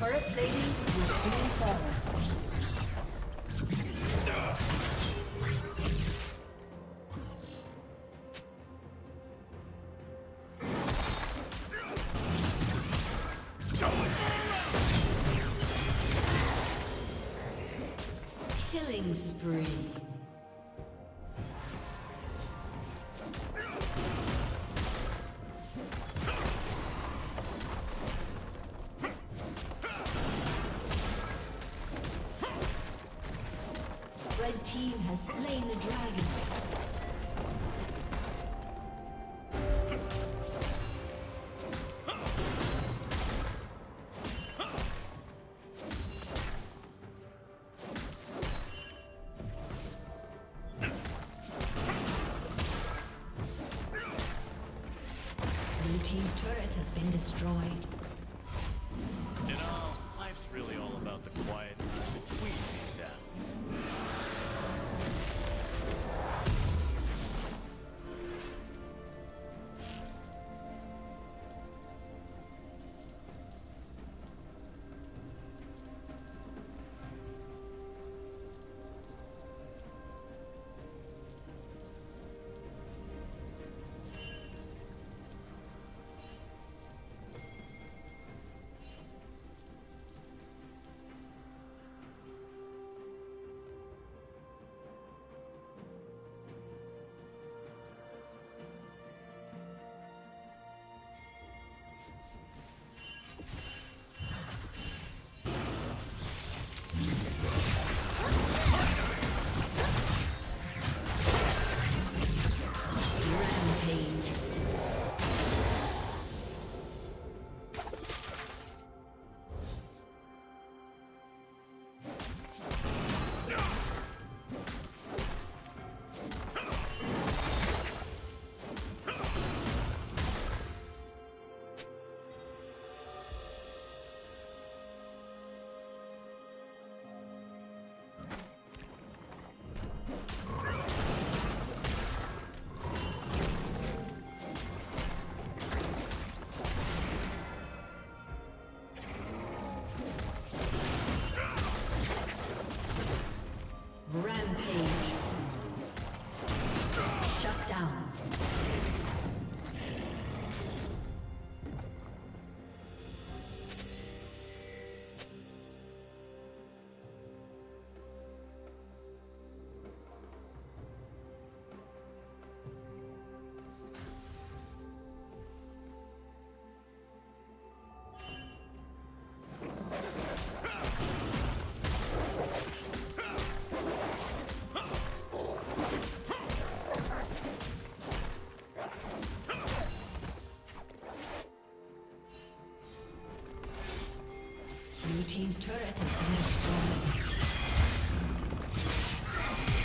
Turret plating will soon fall. Red team has slain the dragon. Blue team's turret has been destroyed. You know, life's really all about the quiet time between the downs. Team's turret has been destroyed.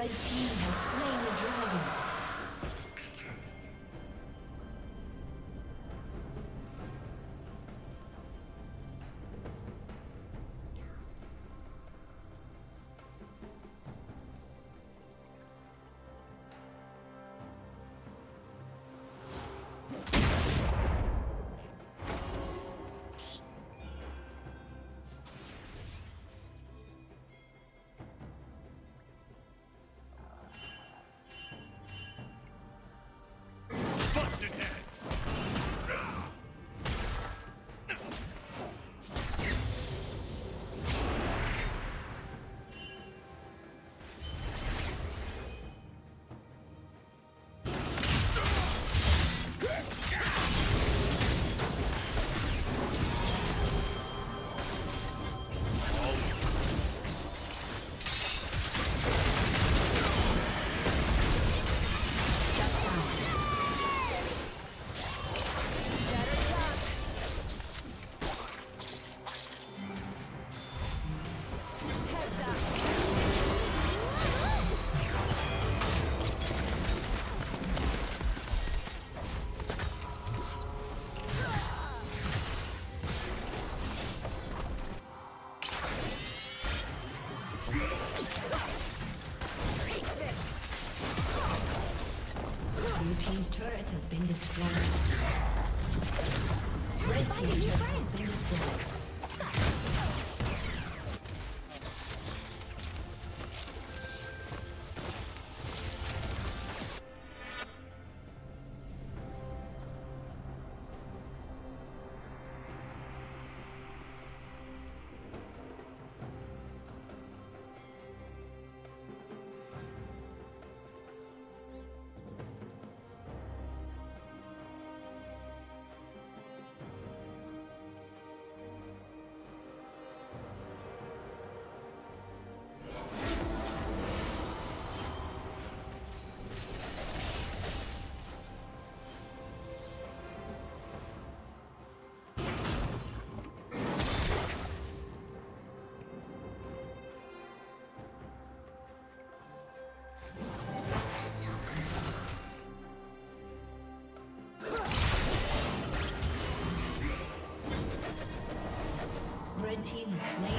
Red team has slain the dragon. Been destroyed. Red team's turret has been destroyed. The team is slain.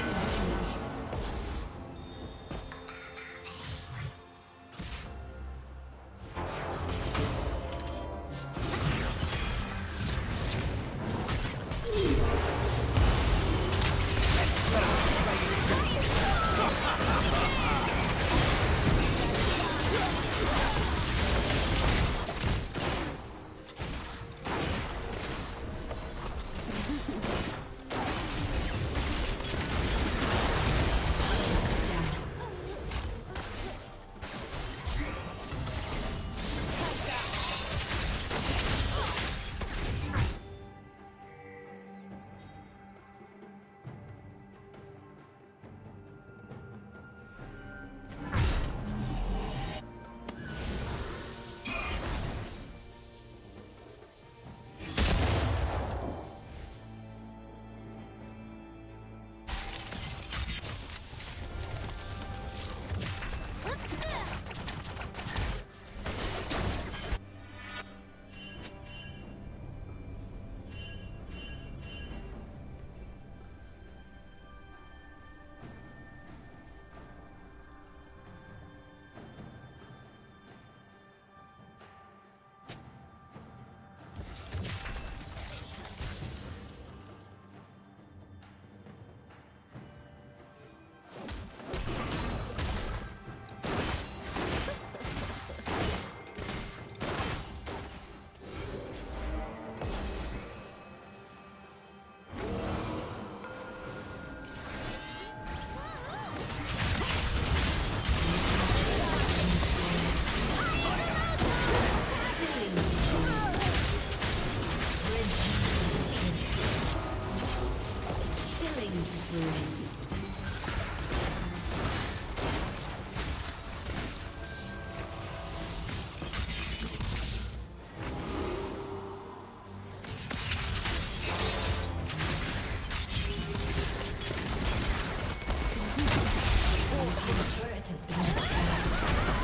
The turret has been destroyed.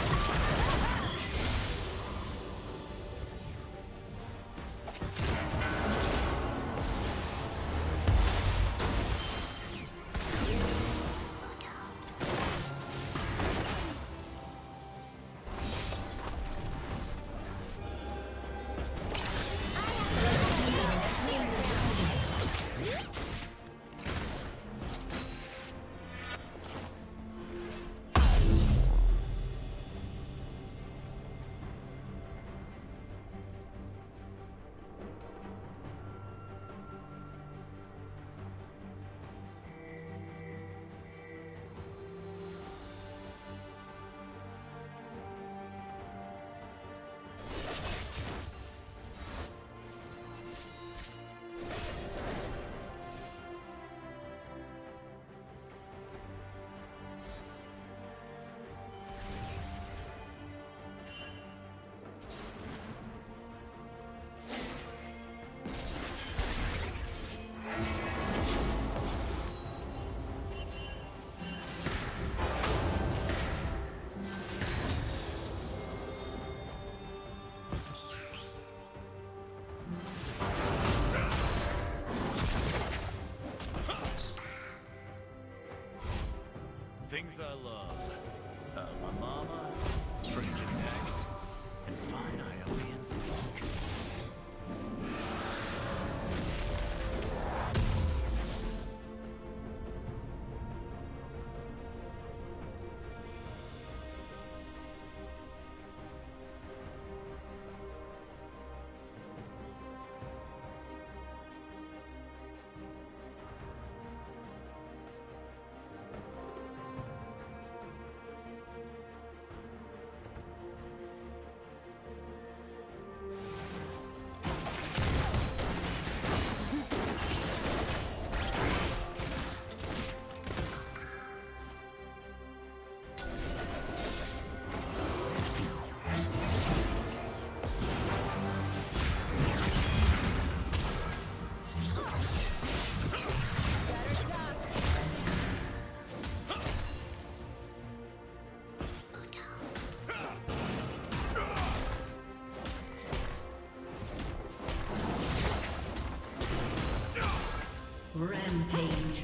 Things I love. My mama, freaking necks, and fine Ionian silk. Rampage.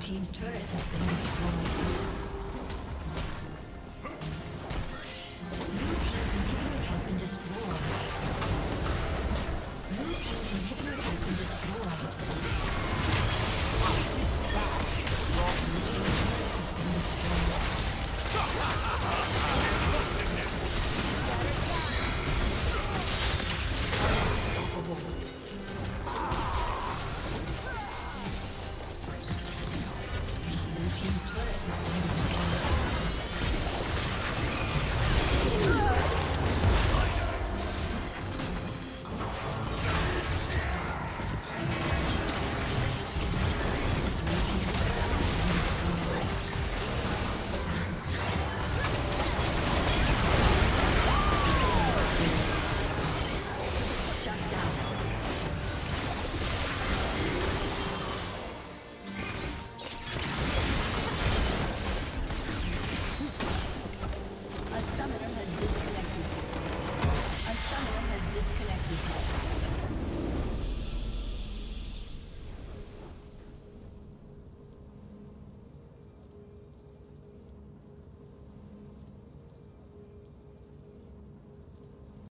Team's turret has been destroyed.